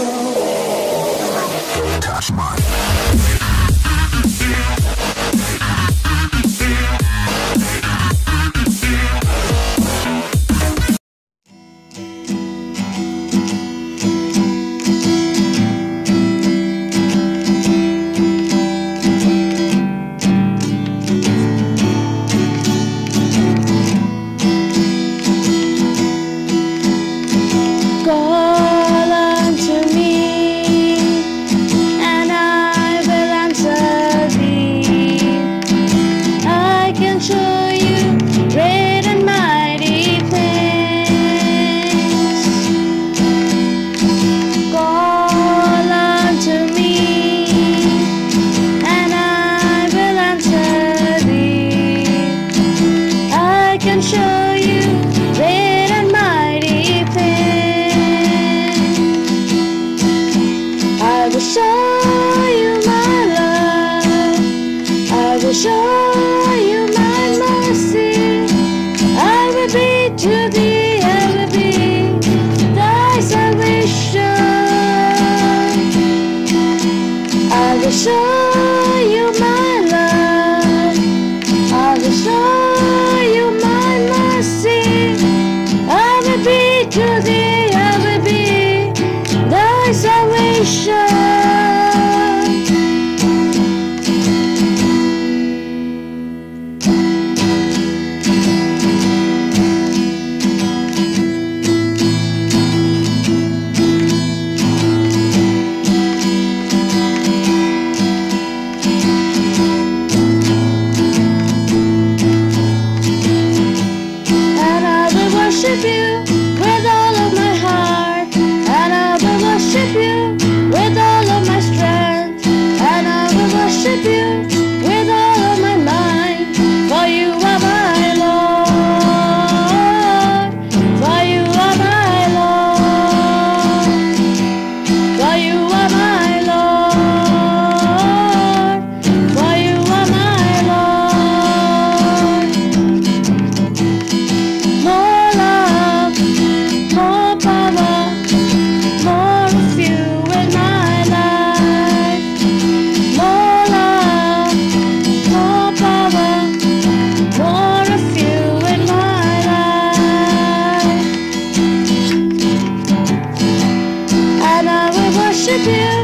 Touch mine. You